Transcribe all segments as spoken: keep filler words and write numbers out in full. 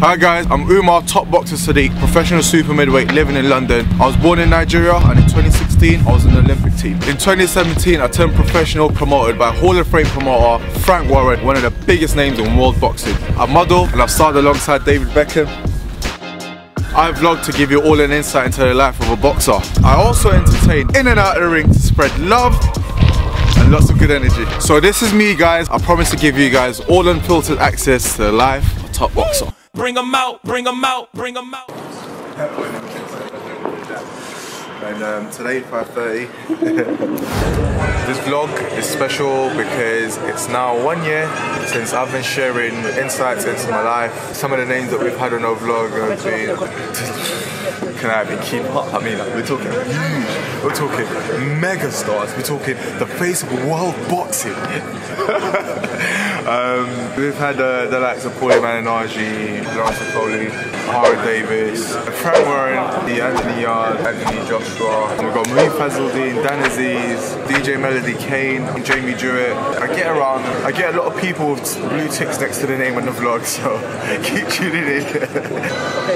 Hi guys, I'm Umar, top boxer Sadiq, professional super middleweight living in London. I was born in Nigeria and in twenty sixteen I was on the Olympic team. In twenty seventeen I turned professional, promoted by Hall of Fame promoter Frank Warren, one of the biggest names in world boxing. I model and I've starred alongside David Beckham. I vlog to give you all an insight into the life of a boxer. I also entertain in and out of the ring to spread love and lots of good energy. So this is me guys, I promise to give you guys all unfiltered access to the life of a top boxer. Bring them out, bring them out, bring them out. And um, today, five thirty. This vlog is special because it's now one year since I've been sharing insights into my life. Some of the names that we've had on our vlog have been... Can I even keep up? I mean, like, we're talking huge, we're talking mega stars, we're talking the face of world boxing. Um, we've had uh, the likes of Paulie Mananaji, Lauren Sopoli, Ohara Davies, Frank Warren, the Anthony Yard, Anthony Joshua. We've got Marie Fazaldine, Dan Aziz, D J Melody Kane, Jamie Jewett. I get around, I get a lot of people with blue ticks next to the name on the vlog, so keep tuning in.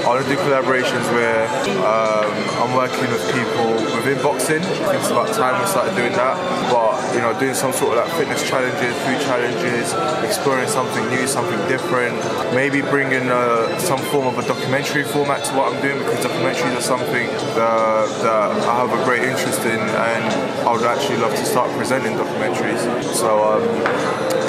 I'll do collaborations where um, I'm working with people within boxing. It's about time we started doing that, but you know, doing some sort of like fitness challenges, food challenges, exploring something new, something different. Maybe bringing uh, some form of a documentary format to what I'm doing, because documentaries are something that, that I have a great interest in, and I would actually love to start presenting documentaries. So um,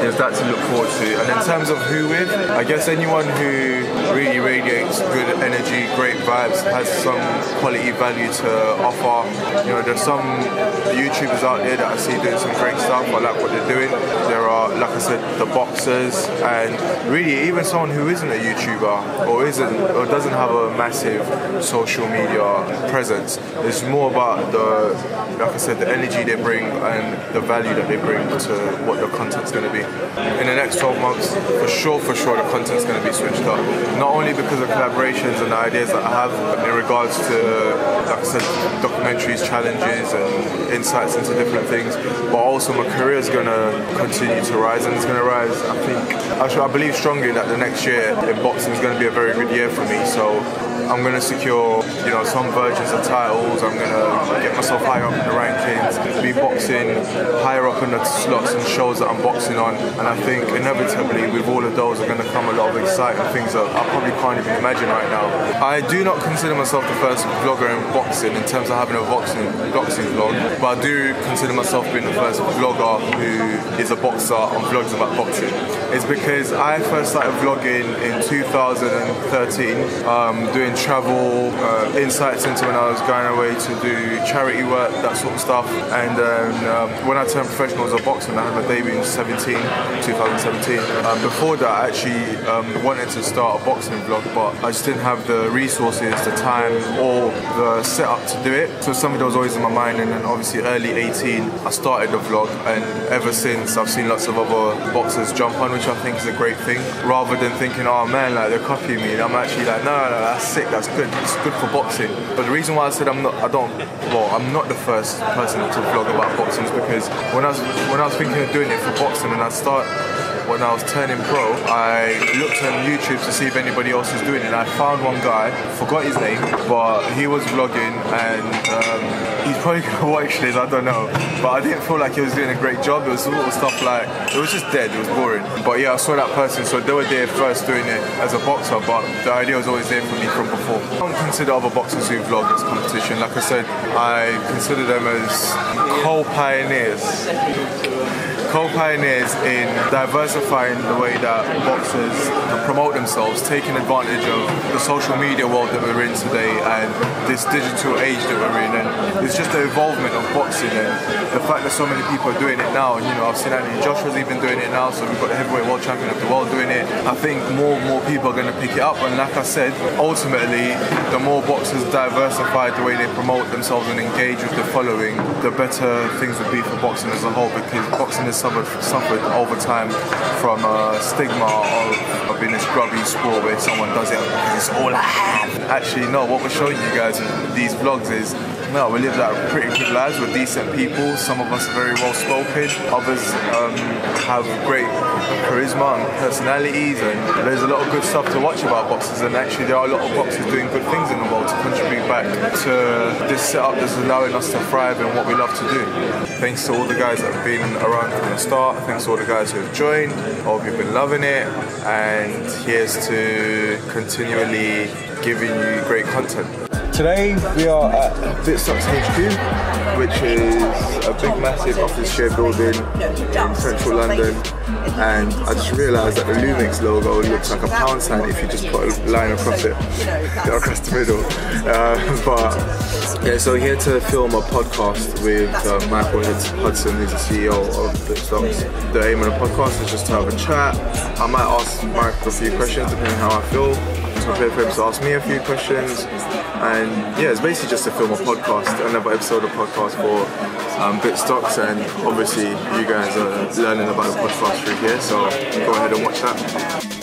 there's that to look forward to. And in terms of who with, I guess anyone who really radiates good energy, great vibes, has some quality value to offer. You know, there's some YouTubers out there that I see doing some great stuff. I like what they're doing. There are, like I said, the boxers, and really even someone who isn't a YouTuber or isn't or doesn't have a massive social media presence. It's more about the, like I said, the energy they bring and the value that they bring to what the content's going to be. In the next twelve months, for sure, for sure, the content's going to be switched up. Not only because of collaborations and the ideas that I have in regards to, like I said, documentaries, challenges, and insights into different things, but also my career is going to continue to rise, and it's going to rise. I think, actually, I believe strongly that the next year in boxing is going to be a very good year for me. So I'm going to secure, you know, some versions of titles. I'm going to get myself higher up in the rankings, be boxing higher up in the slots and shows that I'm boxing on. And I think inevitably with all of those are going to come a lot of exciting things that I probably can't even imagine right now. I do not consider myself the first vlogger in boxing in terms of having a boxing, boxing vlog, but I do consider myself being the first vlogger who is a boxer and vlogs about boxing. It's because I first started vlogging in two thousand thirteen, um, doing travel, uh, insights into when I was going away to do charity work, that sort of stuff. And then um, when I turned professional as a boxer, I had my debut in seventeen, twenty seventeen. Um, before that, I actually um, wanted to start a boxing vlog, but I just didn't have the resources, the time, or the setup to do it. So something that was always in my mind. And then obviously early eighteen, I started the vlog, and ever since I've seen lots of other boxers jump on, which I think is a great thing. Rather than thinking, oh man, like they're copying me, and I'm actually like, no, no, no, that's sick, that's good, it's good for boxing. But the reason why I said I'm not, I don't, well, I'm not the first person to vlog about boxing is because when I was, when I was thinking of doing it for boxing, and I start. When I was turning pro, I looked on YouTube to see if anybody else was doing it, and I found one guy, forgot his name, but he was vlogging, and um, he's probably going to watch this, I don't know, but I didn't feel like he was doing a great job. It was little stuff like, it was just dead, it was boring. But yeah, I saw that person, so they were there first doing it as a boxer, but the idea was always there for me from before. I don't consider other boxers who vlog as competition. Like I said, I consider them as co-pioneers. Co-pioneers in diversifying the way that boxers promote themselves, taking advantage of the social media world that we're in today and this digital age that we're in. And it's just the involvement of boxing and the fact that so many people are doing it now. You know, I've seen Anthony Joshua's even doing it now, so we've got the heavyweight world champion of the world doing it. I think more and more people are going to pick it up, and like I said, ultimately, the more boxers diversify the way they promote themselves and engage with the following, the better things will be for boxing as a whole, because boxing is suffered over time from a stigma of, of being this grubby sport where someone does it because it's all I have. Actually, no, what we're showing you guys in these vlogs is No, we live like pretty good lives. We're decent people. Some of us are very well spoken. Others um, have great charisma and personalities. And there's a lot of good stuff to watch about boxers. And actually, there are a lot of boxers doing good things in the world to contribute back to this setup that's allowing us to thrive in what we love to do. Thanks to all the guys that have been around from the start. Thanks to all the guys who have joined. I hope you've been loving it. And here's to continually giving you great content. Today we are at Bitstocks H Q, which is a big massive office share building in central London, and I just realised that the Lumix logo looks like a pound sign if you just put a line across it, across the middle. Uh, but yeah, so here to film a podcast with uh, Michael Hudson, who's the C E O of Bitstocks. The aim of the podcast is just to have a chat. I might ask Michael a few questions depending on how I feel. My paper to ask me a few questions, and yeah, it's basically just to film a podcast, another episode of podcast for um, Bitstocks, and obviously you guys are learning about the podcast through here, so go ahead and watch that.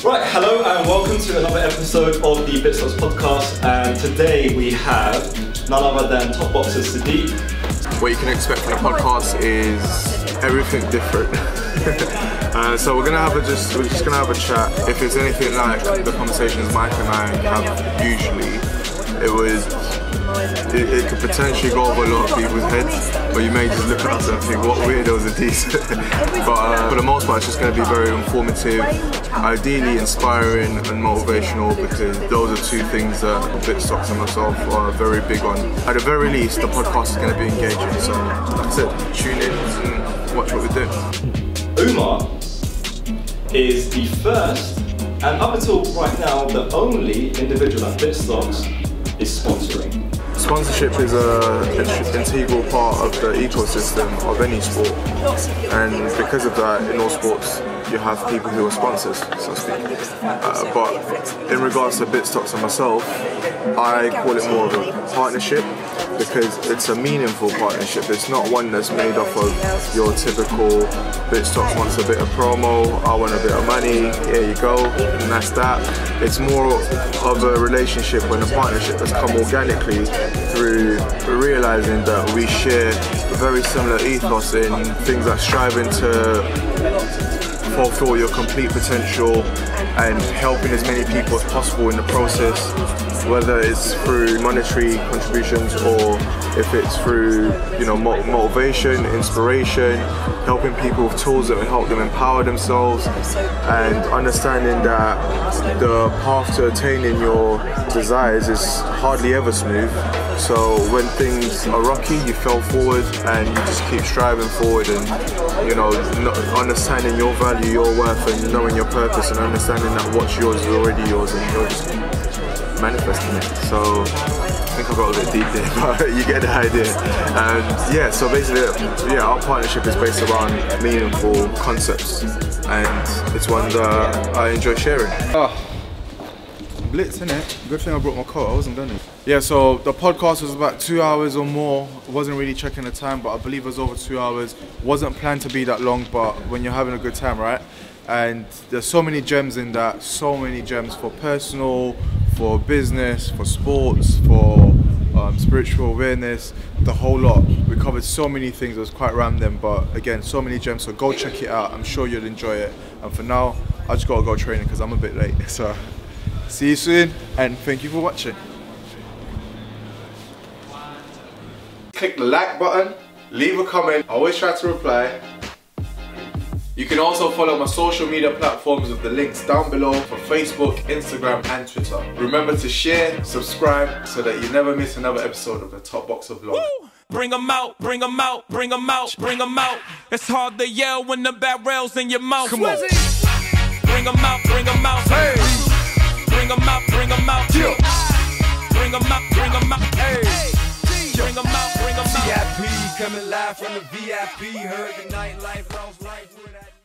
Right, hello and welcome to another episode of the Bitstocks podcast, and today we have none other than top boxer Sadiq. What you can expect from the podcast is everything different. Uh, so we're gonna have a just we're just gonna have a chat. If it's anything like the conversations Mike and I have usually, it was it, it could potentially go over a lot of people's heads, but you may just look at us and think what weirdos are these. But uh, for the most part, it's just gonna be very informative, ideally inspiring and motivational, because those are two things that Bitstocks and myself are very big on. At the very least, the podcast is gonna be engaging. So that's it. Tune in and watch what we do. Umar is the first, and up until right now, the only individual at Bitstocks is sponsoring. Sponsorship is an integral part of the ecosystem of any sport, and because of that, in all sports, you have people who are sponsors, so to speak. Uh, but in regards to Bitstocks and myself, I call it more of a partnership, because it's a meaningful partnership. It's not one that's made up of your typical Bitstocks wants a bit of promo, I want a bit of money, here you go, and that's that. It's more of a relationship and a partnership that's come organically through realising that we share a very similar ethos in things like striving to fulfill your complete potential and helping as many people as possible in the process, whether it's through monetary contributions or if it's through, you know, motivation, inspiration, helping people with tools that will help them empower themselves, and understanding that the path to attaining your desires is hardly ever smooth. So when things are rocky, you fell forward and you just keep striving forward, and, you know, understanding your value, your worth, and knowing your purpose, and understanding that what's yours is already yours and you're just manifesting it. So I think I got a bit deep there, but you get the idea. And yeah, so basically, yeah, our partnership is based around meaningful concepts, and it's one that I enjoy sharing. Oh. Blitz, innit? Good thing I brought my coat, I wasn't done it. Yeah, so the podcast was about two hours or more. I wasn't really checking the time, but I believe it was over two hours. Wasn't planned to be that long, but when you're having a good time, right? And there's so many gems in that, so many gems for personal, for business, for sports, for um, spiritual awareness, the whole lot. We covered so many things, it was quite random, but again, so many gems, so go check it out. I'm sure you'll enjoy it. And for now, I just gotta go training because I'm a bit late, so. See you soon, and thank you for watching. Click the like button, leave a comment, I always try to reply. You can also follow my social media platforms with the links down below for Facebook, Instagram and Twitter. Remember to share, subscribe, so that you never miss another episode of the Top Boxer Vlog. Woo! Bring them out, bring them out, bring them out, bring them out. It's hard to yell when the barrel's in your mouth. Come on. Bring them out, bring them out. Hey. Bring 'em out, bring 'em out, yeah. Bring 'em out, bring 'em out, hey. Bring 'em out, bring 'em out. V I P coming live from the V I P. Heard the nightlife, lost life with that.